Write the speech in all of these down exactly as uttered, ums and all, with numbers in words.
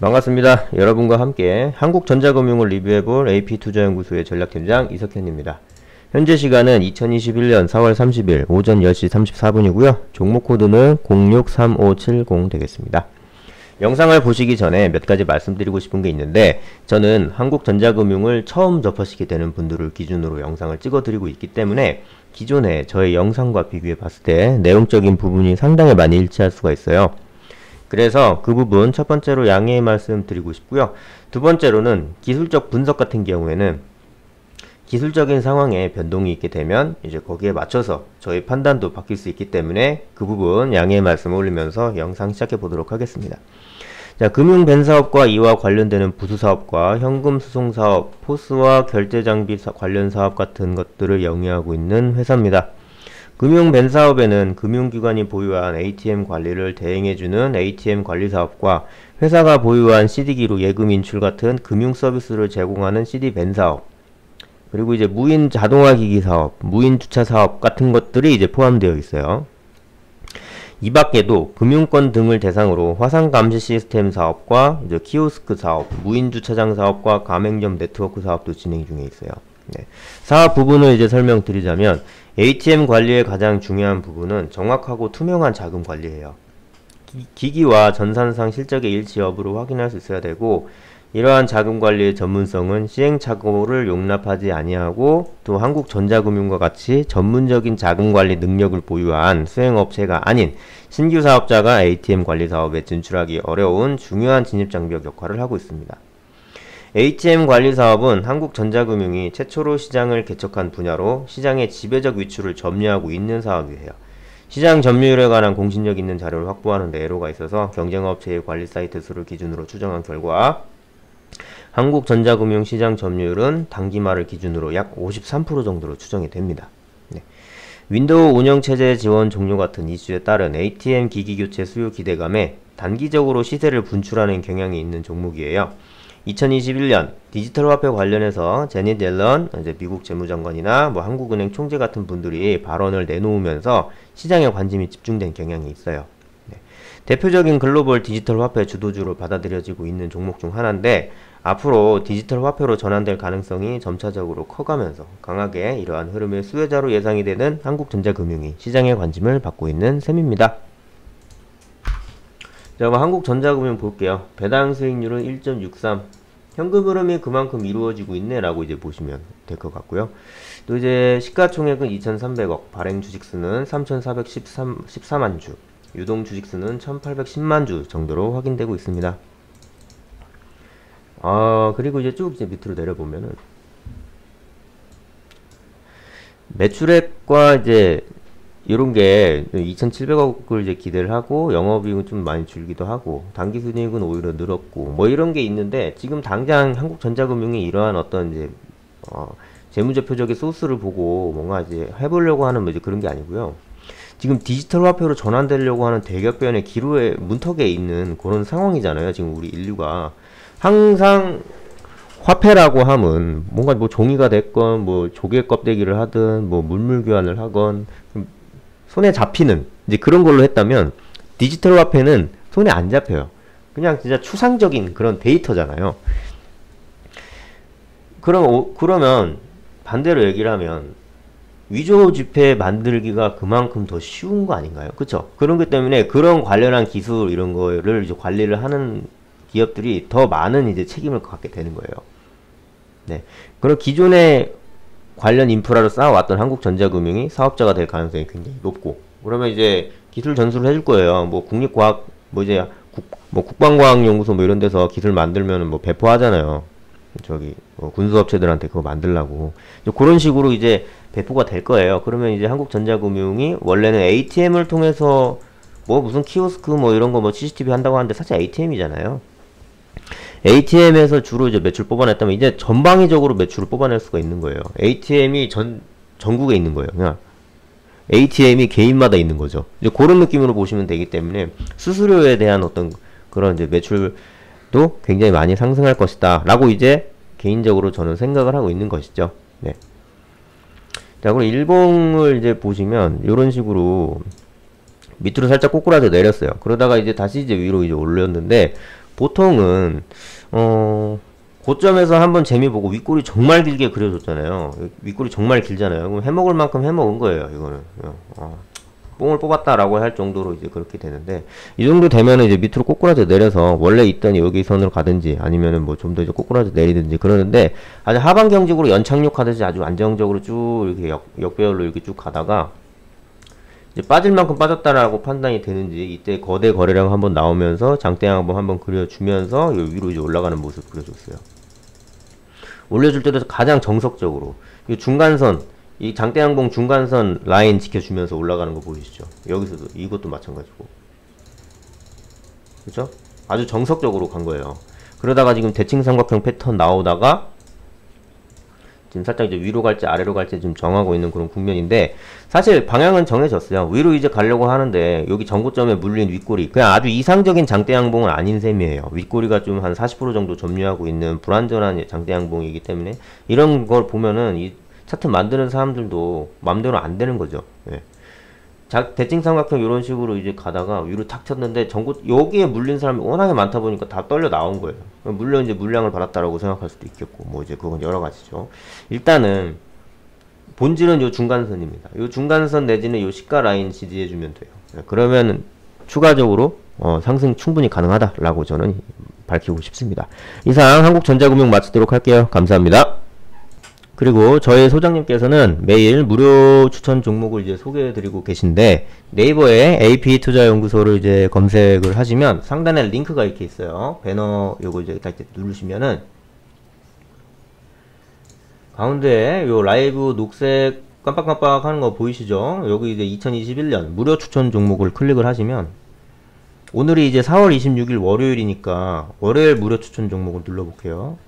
반갑습니다. 여러분과 함께 한국전자금융을 리뷰해볼 에이피투자연구소의 전략팀장 이석현입니다. 현재 시간은 이천이십일년 사월 삼십일 오전 열 시 삼십사 분이고요. 종목 코드는 공육삼오칠공 되겠습니다. 영상을 보시기 전에 몇 가지 말씀드리고 싶은 게 있는데, 저는 한국전자금융을 처음 접하시게 되는 분들을 기준으로 영상을 찍어드리고 있기 때문에 기존의 저의 영상과 비교해 봤을 때 내용적인 부분이 상당히 많이 일치할 수가 있어요. 그래서 그 부분 첫 번째로 양해의 말씀 드리고 싶고요. 두 번째로는 기술적 분석 같은 경우에는 기술적인 상황에 변동이 있게 되면 이제 거기에 맞춰서 저희 판단도 바뀔 수 있기 때문에 그 부분 양해의 말씀을 올리면서 영상 시작해 보도록 하겠습니다. 자, 금융벤사업과 이와 관련되는 부수사업과 현금수송사업, 포스와 결제장비 관련 사업 같은 것들을 영위하고 있는 회사입니다. 금융벤사업에는 금융기관이 보유한 에이티엠 관리를 대행해주는 에이티엠 관리사업과 회사가 보유한 씨디기로 예금 인출 같은 금융서비스를 제공하는 씨디벤사업, 그리고 이제 무인 자동화기기 사업, 무인 주차 사업 같은 것들이 이제 포함되어 있어요. 이 밖에도 금융권 등을 대상으로 화상감시 시스템 사업과 이제 키오스크 사업, 무인 주차장 사업과 가맹점 네트워크 사업도 진행 중에 있어요. 네. 사업 부분을 이제 설명드리자면, 에이티엠 관리의 가장 중요한 부분은 정확하고 투명한 자금 관리예요. 기, 기기와 전산상 실적의 일치 여부를 확인할 수 있어야 되고, 이러한 자금 관리의 전문성은 시행착오를 용납하지 아니하고 또 한국전자금융과 같이 전문적인 자금 관리 능력을 보유한 수행업체가 아닌 신규 사업자가 에이티엠 관리 사업에 진출하기 어려운 중요한 진입장벽 역할을 하고 있습니다. 에이티엠 관리 사업은 한국전자금융이 최초로 시장을 개척한 분야로 시장의 지배적 위치를 점유하고 있는 사업이에요. 시장 점유율에 관한 공신력 있는 자료를 확보하는 데 애로가 있어서 경쟁업체의 관리 사이트 수를 기준으로 추정한 결과 한국전자금융 시장 점유율은 단기말을 기준으로 약 오십삼 퍼센트 정도로 추정이 됩니다. 네. 윈도우 운영체제 지원 종료 같은 이슈에 따른 에이티엠 기기 교체 수요 기대감에 단기적으로 시세를 분출하는 경향이 있는 종목이에요. 이천이십일년 디지털 화폐 관련해서 제니 앨런 이제 미국 재무장관이나 뭐 한국은행 총재 같은 분들이 발언을 내놓으면서 시장에 관심이 집중된 경향이 있어요. 대표적인 글로벌 디지털 화폐 주도주로 받아들여지고 있는 종목 중 하나인데, 앞으로 디지털 화폐로 전환될 가능성이 점차적으로 커가면서 강하게 이러한 흐름의 수혜자로 예상이 되는 한국전자금융이 시장의 관심을 받고 있는 셈입니다. 자, 그럼 한국전자금융 볼게요. 배당 수익률은 일 점 육삼, 현금 흐름이 그만큼 이루어지고 있네 라고 이제 보시면 될 것 같고요. 또 이제 시가총액은 이천삼백억, 발행 주식수는 삼천사백십사만 주, 유동 주식수는 천팔백십만 주 정도로 확인되고 있습니다. 아, 그리고 이제 쭉 이제 밑으로 내려보면은 매출액과 이제 이런게 이천칠백억을 이제 기대를 하고 영업이익은 좀 많이 줄기도 하고 단기순이익은 오히려 늘었고 뭐 이런게 있는데, 지금 당장 한국전자금융이 이러한 어떤 이제 어, 재무제표적인 소스를 보고 뭔가 이제 해보려고 하는 뭐 이제 그런게 아니고요. 지금 디지털 화폐로 전환되려고 하는 대격변의 기로에 문턱에 있는 그런 상황이잖아요. 지금 우리 인류가 항상 화폐라고 함은 뭔가 뭐 종이가 됐건 뭐 조개 껍데기를 하든 뭐 물물 교환을 하건 손에 잡히는 이제 그런 걸로 했다면, 디지털 화폐는 손에 안 잡혀요. 그냥 진짜 추상적인 그런 데이터잖아요. 그럼 오, 그러면 반대로 얘기를 하면 위조 지폐 만들기가 그만큼 더 쉬운 거 아닌가요? 그쵸? 그런 것 때문에 그런 관련한 기술 이런 거를 이제 관리를 하는 기업들이 더 많은 이제 책임을 갖게 되는 거예요. 네. 그럼 기존에 관련 인프라를 쌓아왔던 한국전자금융이 사업자가 될 가능성이 굉장히 높고, 그러면 이제 기술 전수를 해줄 거예요. 뭐 국립과학, 뭐 이제 국, 뭐 국방과학연구소 뭐 이런 데서 기술 만들면 뭐 배포하잖아요. 저기 어, 군수업체들한테 그거 만들라고 그런 식으로 이제 배포가 될 거예요. 그러면 이제 한국전자금융이 원래는 에이티엠을 통해서 뭐 무슨 키오스크 뭐 이런 거 뭐 씨씨티비 한다고 하는데 사실 에이티엠이잖아요. 에이티엠에서 주로 이제 매출 뽑아냈다면 이제 전방위적으로 매출을 뽑아낼 수가 있는 거예요. 에이티엠이 전 전국에 있는 거예요. 그냥 에이티엠이 개인마다 있는 거죠. 이제 그런 느낌으로 보시면 되기 때문에 수수료에 대한 어떤 그런 이제 매출 또 굉장히 많이 상승할 것이다 라고 이제 개인적으로 저는 생각을 하고 있는 것이죠. 네. 자, 그럼 일봉을 이제 보시면 이런 식으로 밑으로 살짝 꼬꾸라져 내렸어요. 그러다가 이제 다시 이제 위로 이제 올렸는데, 보통은 어 고점에서 한번 재미보고 윗꼬리 정말 길게 그려줬잖아요. 윗꼬리 정말 길잖아요. 그럼 해먹을 만큼 해먹은 거예요. 이거는 어, 뽕을 뽑았다라고 할 정도로 이제 그렇게 되는데, 이 정도 되면은 이제 밑으로 꼬꾸라져 내려서 원래 있던 여기 선으로 가든지 아니면은 뭐 좀 더 이제 꼬꾸라져 내리든지 그러는데, 아주 하반 경직으로 연착륙하듯이 아주 안정적으로 쭉 이렇게 역, 역배열로 이렇게 쭉 가다가 이제 빠질 만큼 빠졌다라고 판단이 되는지, 이때 거대 거래량 한번 나오면서 장대양 한번 한번 그려주면서 요 위로 이제 올라가는 모습 그려줬어요. 올려줄 때도 가장 정석적으로 이 중간선, 이 장대양봉 중간선 라인 지켜주면서 올라가는 거 보이시죠? 여기서도 이것도 마찬가지고, 그렇죠? 아주 정석적으로 간 거예요. 그러다가 지금 대칭 삼각형 패턴 나오다가 지금 살짝 이제 위로 갈지 아래로 갈지 좀 정하고 있는 그런 국면인데, 사실 방향은 정해졌어요. 위로 이제 가려고 하는데 여기 전고점에 물린 윗꼬리, 그냥 아주 이상적인 장대양봉은 아닌 셈이에요. 윗꼬리가 좀 한 사십 퍼센트 정도 점유하고 있는 불완전한 장대양봉이기 때문에 이런 걸 보면은 이 차트 만드는 사람들도 맘대로 안 되는 거죠. 예. 자, 대칭 삼각형 이런 식으로 이제 가다가 위로 탁 쳤는데, 전고 여기에 물린 사람이 워낙에 많다 보니까 다 떨려 나온 거예요. 물론 이제 물량을 받았다라고 생각할 수도 있겠고, 뭐 이제 그건 여러 가지죠. 일단은 본질은 요 중간선입니다. 요 중간선 내지는 요 시가 라인 지지해 주면 돼요. 예, 그러면 추가적으로 어, 상승 충분히 가능하다라고 저는 밝히고 싶습니다. 이상 한국전자금융 마치도록 할게요. 감사합니다. 그리고 저희 소장님께서는 매일 무료 추천 종목을 이제 소개해드리고 계신데, 네이버에 에이피 투자연구소를 이제 검색을 하시면 상단에 링크가 이렇게 있어요. 배너 요거 이제 딱 누르시면은 가운데에 요 라이브 녹색 깜빡깜빡 하는 거 보이시죠? 여기 이제 이천이십일 년 무료 추천 종목을 클릭을 하시면, 오늘이 이제 사월 이십육일 월요일이니까 월요일 무료 추천 종목을 눌러볼게요.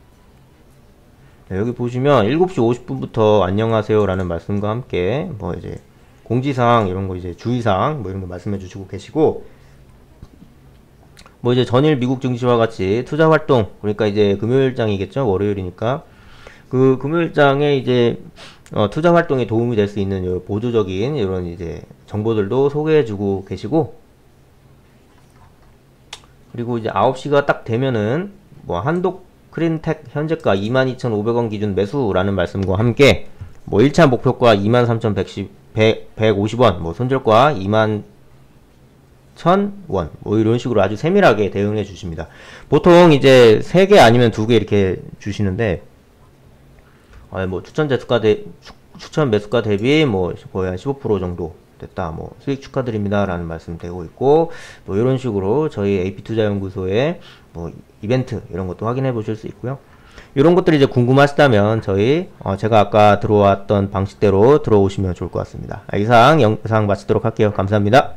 여기 보시면 일곱 시 오십 분부터 안녕하세요 라는 말씀과 함께 뭐 이제 공지사항 이런거 이제 주의사항 뭐 이런거 말씀해 주시고 계시고, 뭐 이제 전일 미국 증시와 같이 투자활동, 그러니까 이제 금요일장이겠죠. 월요일이니까 그 금요일장에 이제 어 투자활동에 도움이 될 수 있는 보조적인 이런 이제 정보들도 소개해 주고 계시고, 그리고 이제 아홉 시가 딱 되면은 뭐 한독 크린텍 현재가 이만 이천오백 원 기준 매수라는 말씀과 함께 뭐 일 차 목표가 이만 삼천백오십 원, 뭐 손절가 이만 천 원, 뭐 이런 식으로 아주 세밀하게 대응해 주십니다. 보통 이제 세 개 아니면 두 개 이렇게 주시는데, 아 뭐 추천 재수가 대, 추천 매수가 대비 뭐 거의 한 십오 퍼센트 정도 됐다, 뭐 수익 축하드립니다 라는 말씀 되고 있고, 뭐 이런 식으로 저희 에이피 투자연구소에 뭐 이벤트 이런 것도 확인해 보실 수 있고요. 이런 것들이 이제 궁금하시다면 저희 어 제가 아까 들어왔던 방식대로 들어오시면 좋을 것 같습니다. 이상 영상 마치도록 할게요. 감사합니다.